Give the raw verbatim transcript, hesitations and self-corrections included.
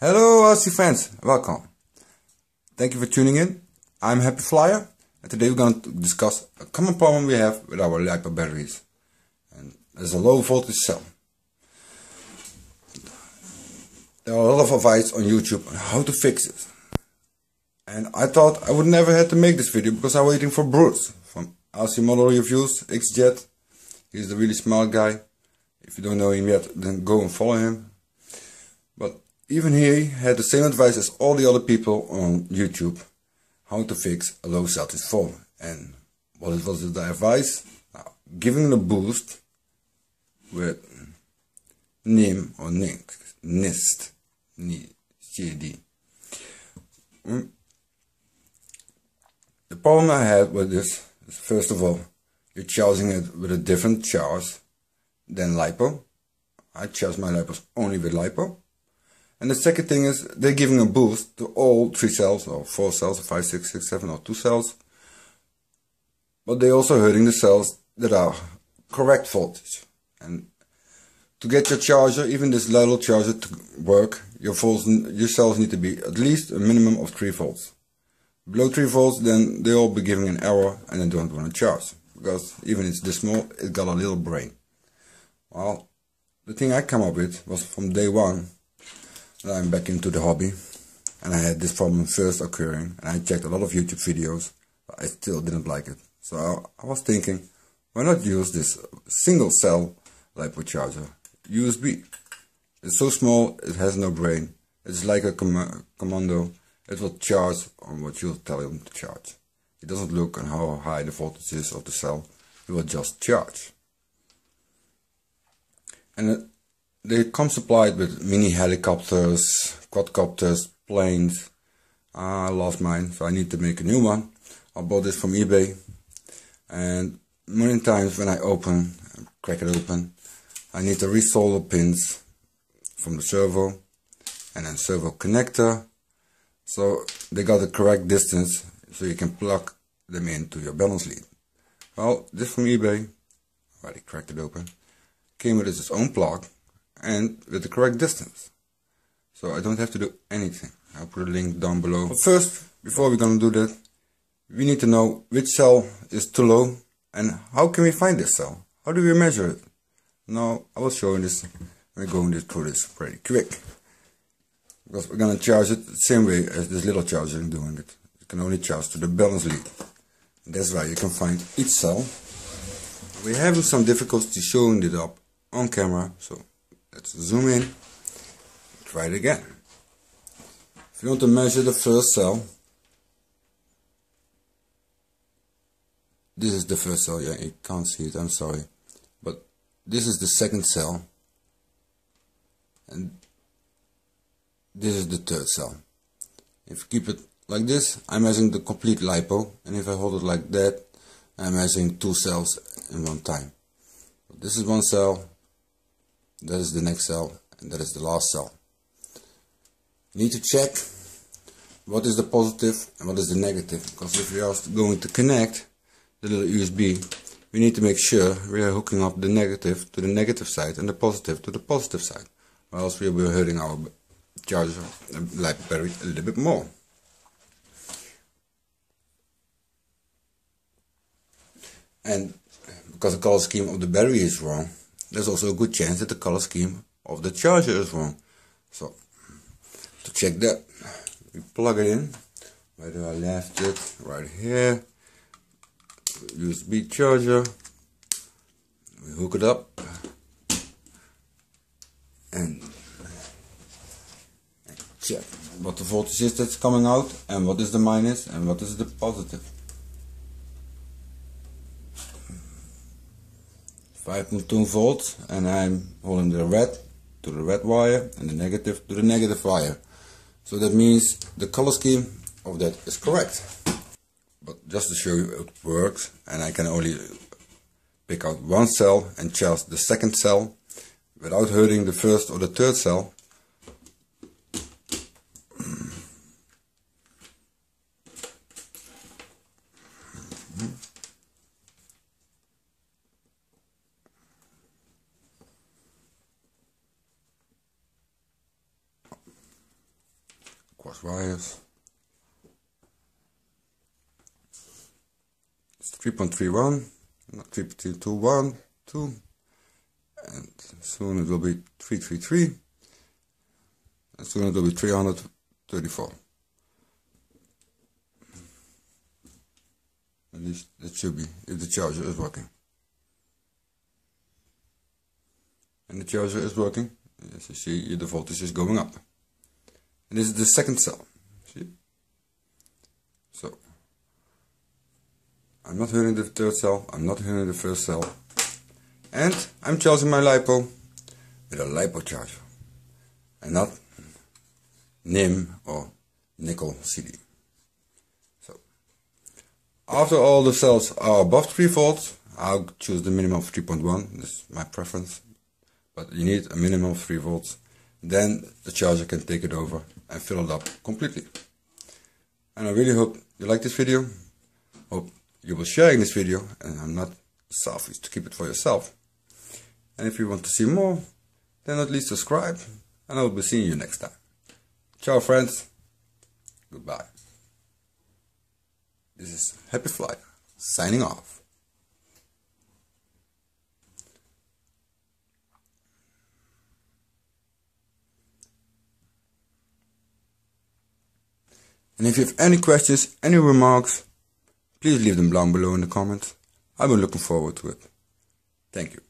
Hello R C fans, welcome. Thank you for tuning in. I'm Happy Flyer and today we're going to discuss a common problem we have with our LiPo batteries, and it's a low voltage cell. There are a lot of advice on YouTube on how to fix it, and I thought I would never have to make this video because I'm waiting for Bruce from R C Model Reviews XJet. He's the really smart guy. If you don't know him yet, then go and follow him. But even he had the same advice as all the other people on YouTube, how to fix a low voltage cell. And what was the advice? Now, giving it a boost with NiM or NiCd, NiCd. The problem I had with this is, first of all, you're charging it with a different charge than LiPo. I charge my LiPos only with LiPo. And the second thing is, they're giving a boost to all three cells, or four cells, or five, six, six, seven, or two cells. But they're also hurting the cells that are correct voltage. And to get your charger, even this little charger, to work, your volts, your cells need to be at least a minimum of three volts. Below three volts, then they all be giving an error, and they don't want to charge because even if it's this small, it got a little brain. Well, the thing I come up with was from day one. I'm back into the hobby and I had this problem first occurring, and I checked a lot of YouTube videos, but I still didn't like it. So I was thinking, why not use this single cell LiPo charger, U S B. It's so small, it has no brain. It's like a com commando. It will charge on what you tell him to charge. It doesn't look on how high the voltage is of the cell. It will just charge. And it, they come supplied with mini helicopters, quadcopters, planes. I lost mine, so I need to make a new one. I bought this from eBay, and many times when I open, crack it open, I need to resolder pins from the servo and then servo connector, so they got the correct distance so you can plug them into your balance lead. Well, this from eBay, already cracked it open, came with its own plug and with the correct distance, so I don't have to do anything. I'll put a link down below. But first, before we're gonna do that, we need to know which cell is too low and how can we find this cell? How do we measure it? Now I will show you this. We're going through this pretty quick because we're gonna charge it the same way as this little charger is doing it. You can only charge to the balance lead. That's why you can find each cell. We're having some difficulty showing it up on camera, so let's zoom in, try it again. If you want to measure the first cell, this is the first cell, yeah, you can't see it, I'm sorry, but this is the second cell, and this is the third cell. If you keep it like this, I'm measuring the complete LiPo, and if I hold it like that, I'm measuring two cells in one time. This is one cell, that is the next cell, and that is the last cell. You need to check what is the positive and what is the negative, because if we are going to connect the little U S B, we need to make sure we are hooking up the negative to the negative side and the positive to the positive side, or else we will be hurting our charger LiPo battery a little bit more. And because the color scheme of the battery is wrong, there's also a good chance that the color scheme of the charger is wrong. So, to check that, we plug it in. Where do I left it? Right here. U S B charger. We hook it up. And, and check what the voltage is that's coming out, and what is the minus, and what is the positive. five point two volts, and I'm holding the red to the red wire and the negative to the negative wire. So that means the color scheme of that is correct. But just to show you it works, and I can only pick out one cell and charge the second cell without hurting the first or the third cell. plus wires. It's three point three one, not three point two one two, and soon it will be three three three, and soon it will be three hundred thirty-four. At least it should be, if the charger is working. And the charger is working. As you see, the voltage is going up. And this is the second cell. See? So, I'm not hitting the third cell, I'm not hitting the first cell. And I'm charging my LiPo with a LiPo charger. And not NiMH or NiCd. So, after all the cells are above three volts, I'll choose the minimum of three point one. This is my preference. But you need a minimum of three volts, then the charger can take it over and fill it up completely. And I really hope you like this video, hope you will share this video, and I'm not selfish to keep it for yourself. And if you want to see more, then at least subscribe, and I will be seeing you next time. Ciao friends, goodbye. This is Happy Flyer, signing off. And if you have any questions, any remarks, please leave them down below in the comments. I've been looking forward to it. Thank you.